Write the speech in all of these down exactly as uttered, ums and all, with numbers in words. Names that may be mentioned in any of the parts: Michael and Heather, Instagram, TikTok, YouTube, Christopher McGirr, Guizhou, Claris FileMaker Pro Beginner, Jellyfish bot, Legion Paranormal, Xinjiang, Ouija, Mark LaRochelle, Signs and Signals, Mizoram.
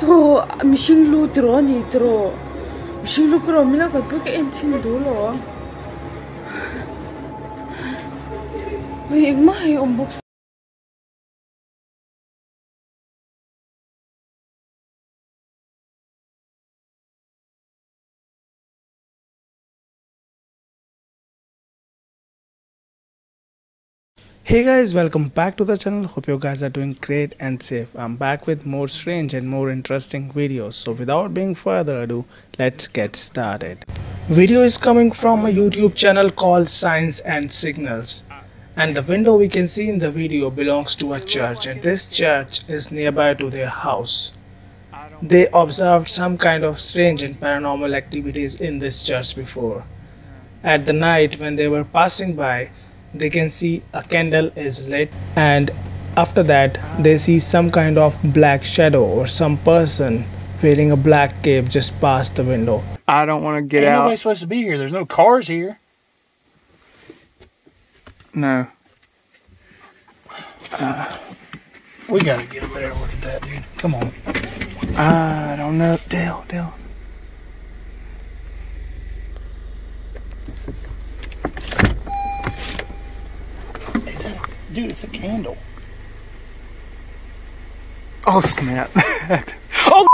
So machine lo draw ni draw. Machine lo karo mila ko puk entin dolo. May igmahay unbox. Hey guys, welcome back to the channel. Hope you guys are doing great and safe. I'm back with more strange and more interesting videos. So without being further ado, let's get started. Video is coming from a YouTube channel called Signs and Signals. And the window we can see in the video belongs to a church, and this church is nearby to their house. They observed some kind of strange and paranormal activities in this church before. At the night when they were passing by, they can see a candle is lit, and after that they see some kind of black shadow or some person wearing a black cape just past the window. I don't want to get out. Ain't nobody supposed to be here. There's no cars here. No. Uh, we gotta get up there and look at that, dude. Come on. I don't know. Dale, Dale. Dude, it's a candle. Oh snap! Oh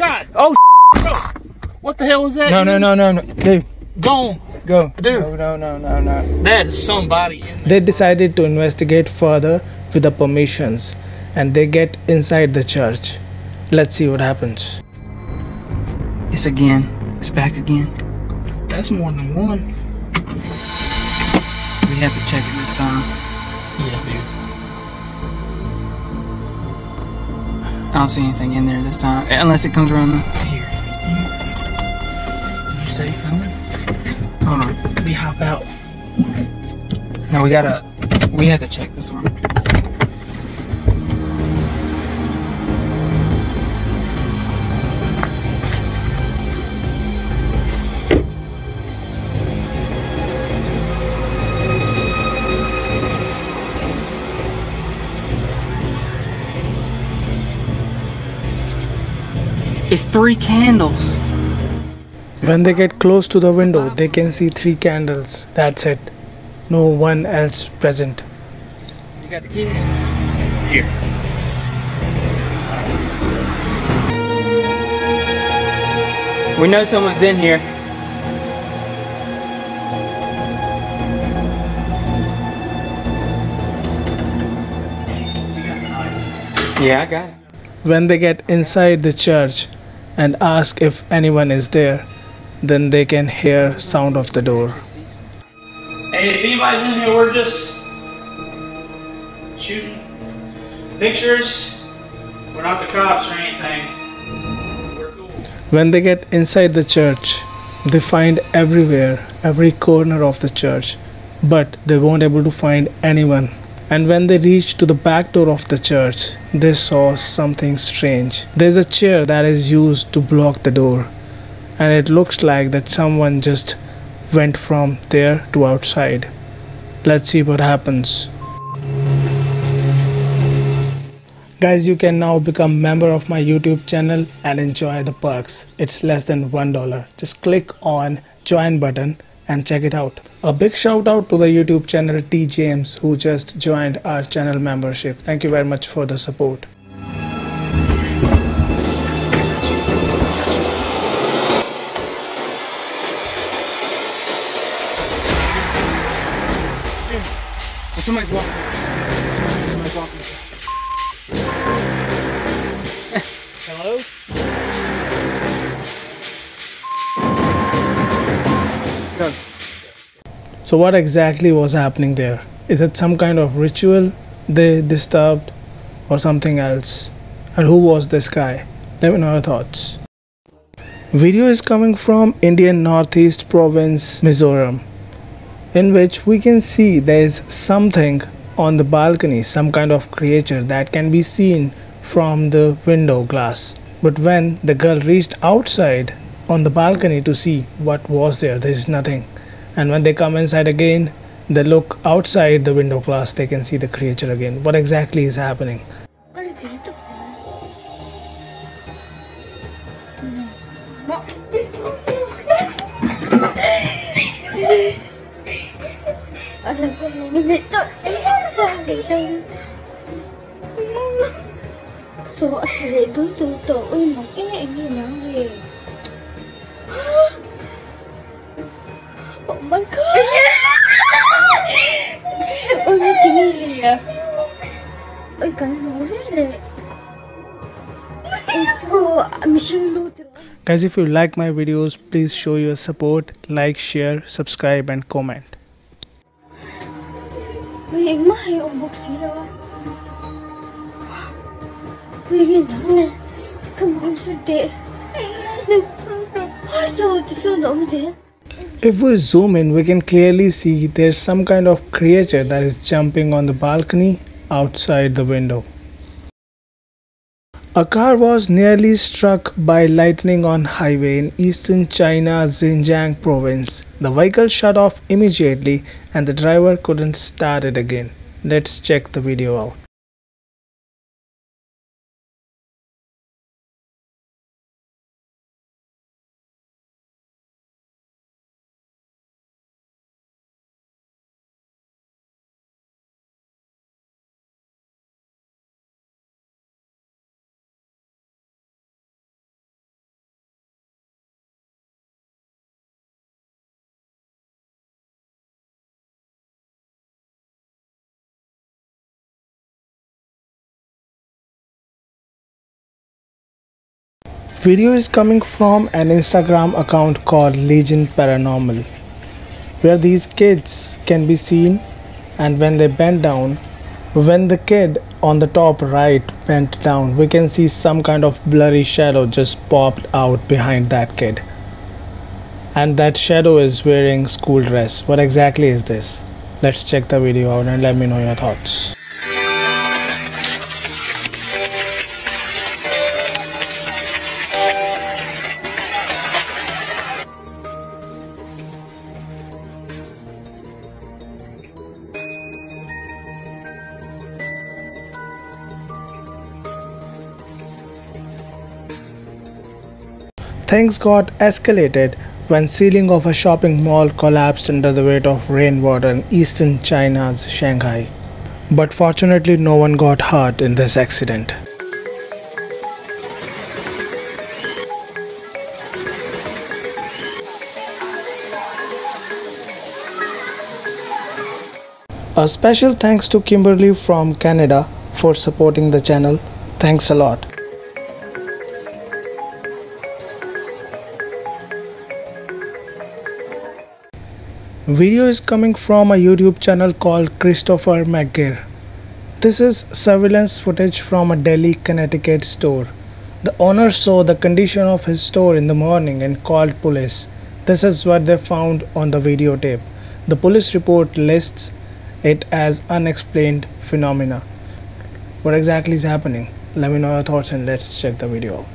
God! Oh, oh! What the hell was that? No, no, no, no, no, dude. Go, go, dude. No, no, no, no, no. That is somebody in there. They decided to investigate further with the permissions, and they get inside the church. Let's see what happens. It's again. It's back again. That's more than one. We have to check it this time. Yeah, dude. I don't see anything in there this time, unless it comes around the here. You, you stay filming? Hold on. We hop out. No, we gotta. We have to check this one. It's three candles. When they get close to the window, they can see three candles. That's it. No one else present. You got the keys? Here. We know someone's in here. Yeah, I got it. When they get inside the church and ask if anyone is there, then they can hear sound of the door. Hey, if anybody's in here, we're just shooting pictures. We're not the cops or anything. We're cool. When they get inside the church, they find everywhere, every corner of the church, but they weren't able to find anyone. And when they reached to the back door of the church, they saw something strange. There's a chair that is used to block the door, and it looks like that someone just went from there to outside. Let's see what happens. Guys, you can now become a member of my YouTube channel and enjoy the perks. It's less than one dollar. Just click on join button and check it out. A big shout out to the YouTube channel T James, who just joined our channel membership. Thank you very much for the support. Somebody's walking. Somebody's walking. Hello? So what exactly was happening there? Is it some kind of ritual they disturbed or something else? And who was this guy? Let me know your thoughts. Video is coming from Indian Northeast province, Mizoram, in which we can see there is something on the balcony, some kind of creature that can be seen from the window glass. But when the girl reached outside on the balcony to see what was there, there is nothing. And when they come inside again, they look outside the window glass, they can see the creature again. What exactly is happening? So as we don't do to we make it. Oh my god. Oh my god. I can't move it. It's so machine loot. Guys, if you like my videos, please show your support, like, share, subscribe and comment. Wait, my unboxing. We're going come home today. If we zoom in, we can clearly see there's some kind of creature that is jumping on the balcony outside the window. A car was nearly struck by lightning on highway in eastern China, Xinjiang province. The vehicle shut off immediately and the driver couldn't start it again. Let's check the video out. Video is coming from an Instagram account called Legion Paranormal, where these kids can be seen, and when they bend down, when the kid on the top right bent down, we can see some kind of blurry shadow just popped out behind that kid. And that shadow is wearing school dress. What exactly is this? Let's check the video out and let me know your thoughts. Things got escalated when ceiling of a shopping mall collapsed under the weight of rainwater in eastern China's Shanghai. But fortunately, no one got hurt in this accident. A special thanks to Kimberly from Canada for supporting the channel. Thanks a lot. Video is coming from a YouTube channel called Christopher McGirr. This is surveillance footage from a Delhi, Connecticut store. The owner saw the condition of his store in the morning and called police. This is what they found on the videotape. The police report lists it as unexplained phenomena. What exactly is happening? Let me know your thoughts and let's check the video out.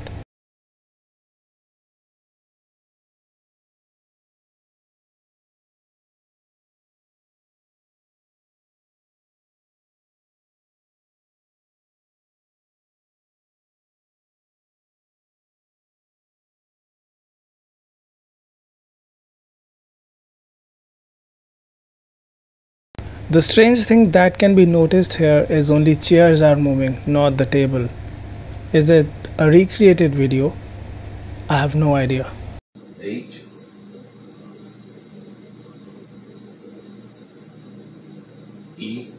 The strange thing that can be noticed here is only chairs are moving, not the table. Is it a recreated video? I have no idea. H. E.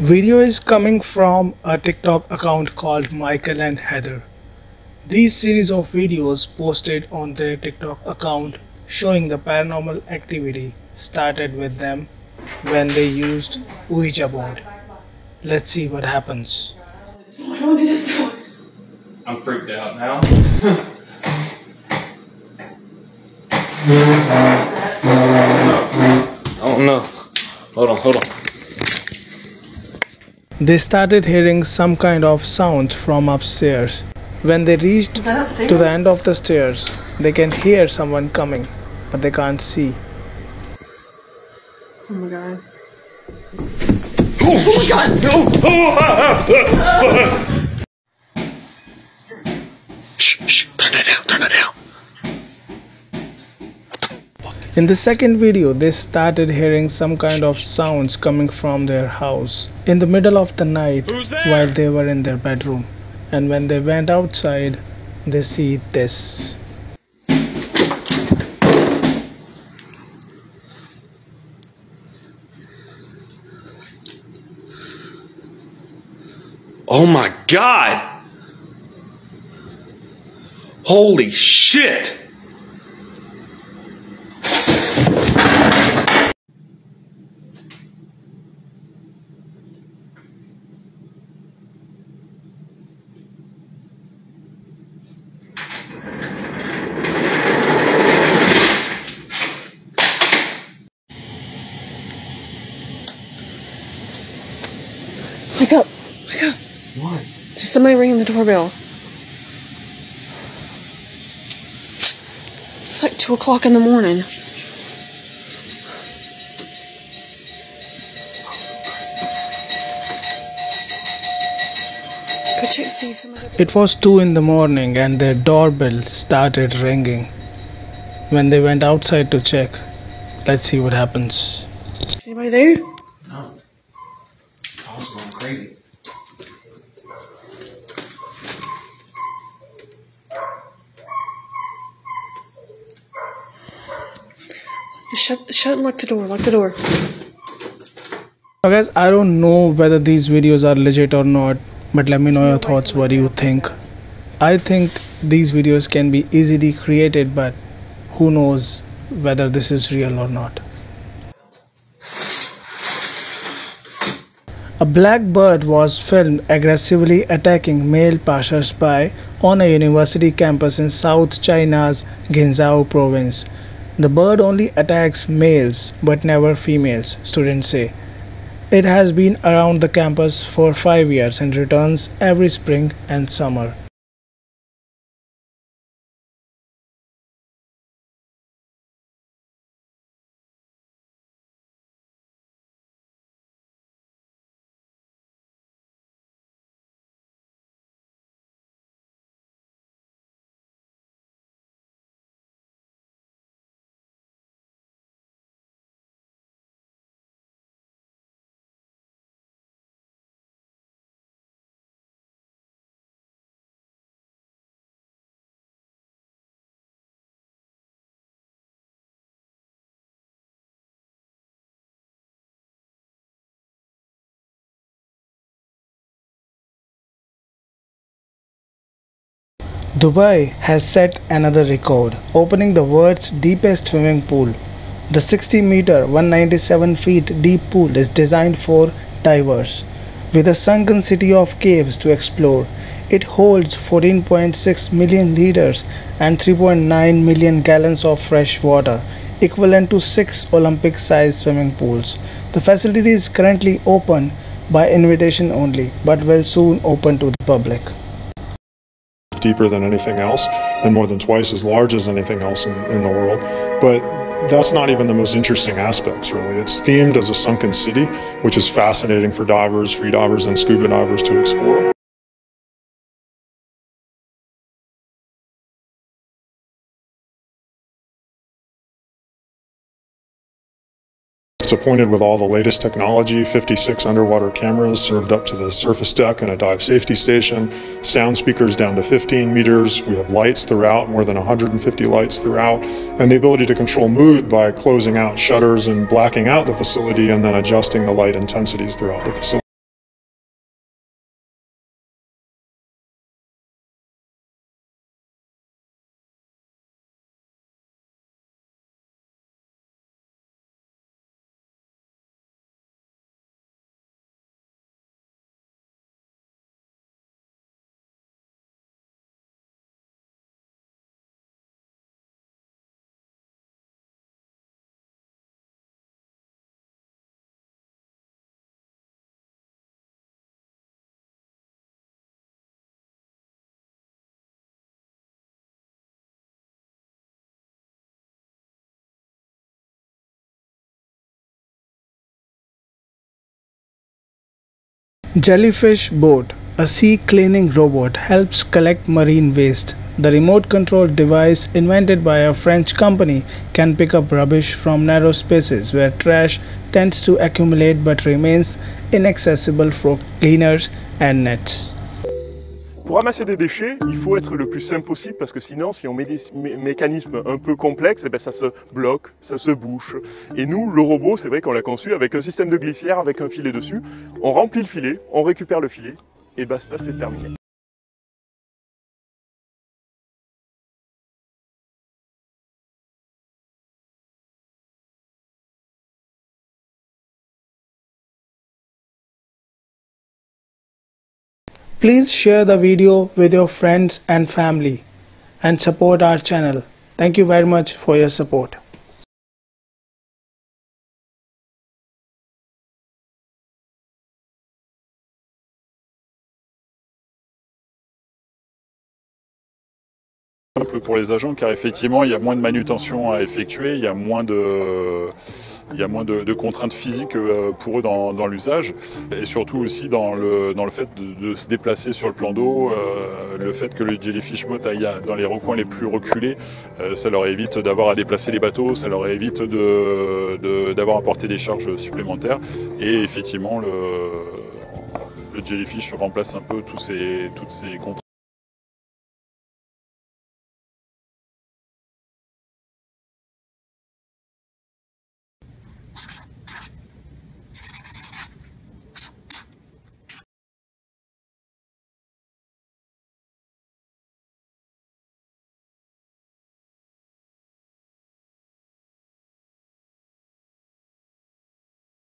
Video is coming from a TikTok account called Michael and Heather. These series of videos posted on their TikTok account showing the paranormal activity started with them when they used Ouija board. Let's see what happens. I'm freaked out now. Oh no. Hold on, hold on. They started hearing some kind of sounds from upstairs. When they reached to the end of the stairs, they can hear someone coming, but they can't see. Oh my god. Oh, oh my god! No! Oh! Shh, shh, turn it down, turn it down. In the second video, they started hearing some kind of sounds coming from their house in the middle of the night while they were in their bedroom. And when they went outside, they see this. Oh my God! Holy shit! Wake up! Wake up! What? There's somebody ringing the doorbell. It's like two o'clock in the morning. Go check, see if somebody... It was two in the morning and their doorbell started ringing. When they went outside to check, let's see what happens. Is anybody there? No. I was going crazy. Shut, shut and lock the door, lock the door. Now guys, I don't know whether these videos are legit or not, but let me know your thoughts, what do you think. I think these videos can be easily created, but who knows whether this is real or not. A black bird was filmed aggressively attacking male passers-by on a university campus in South China's Guizhou province. The bird only attacks males but never females, students say. It has been around the campus for five years and returns every spring and summer. Dubai has set another record, opening the world's deepest swimming pool. The sixty meter, one hundred ninety-seven feet deep pool is designed for divers. With a sunken city of caves to explore, it holds fourteen point six million liters and three point nine million gallons of fresh water, equivalent to six Olympic-sized swimming pools. The facility is currently open by invitation only, but will soon open to the public. Deeper than anything else and more than twice as large as anything else in, in the world, but that's not even the most interesting aspects really. It's themed as a sunken city, which is fascinating for divers, free divers and scuba divers to explore. It's appointed with all the latest technology, fifty-six underwater cameras served up to the surface deck and a dive safety station, sound speakers down to fifteen meters, we have lights throughout, more than one hundred fifty lights throughout, and the ability to control mood by closing out shutters and blacking out the facility and then adjusting the light intensities throughout the facility. Jellyfish bot, a sea cleaning robot, helps collect marine waste The remote control device invented by a French company can pick up rubbish from narrow spaces where trash tends to accumulate but remains inaccessible for cleaners and nets. Pour ramasser des déchets, il faut être le plus simple possible parce que sinon, si on met des mé mécanismes un peu complexes, eh ben ça se bloque, ça se bouche. Et nous, le robot, c'est vrai qu'on l'a conçu avec un système de glissière, avec un filet dessus. On remplit le filet, on récupère le filet, et basta, c'est terminé. Please share the video with your friends and family and support our channel. Thank you very much for your support. Pour les agents, car effectivement il y a moins de manutention à effectuer, il y a moins de, il y a moins de, de contraintes physiques pour eux dans, dans l'usage, et surtout aussi dans le, dans le fait de, de se déplacer sur le plan d'eau, euh, le fait que le Jellyfish bot aille dans les recoins les plus reculés, euh, ça leur évite d'avoir à déplacer les bateaux, ça leur évite de, de, d'avoir à porter des charges supplémentaires, et effectivement le, le Jellyfish remplace un peu tous ces, toutes ces contraintes.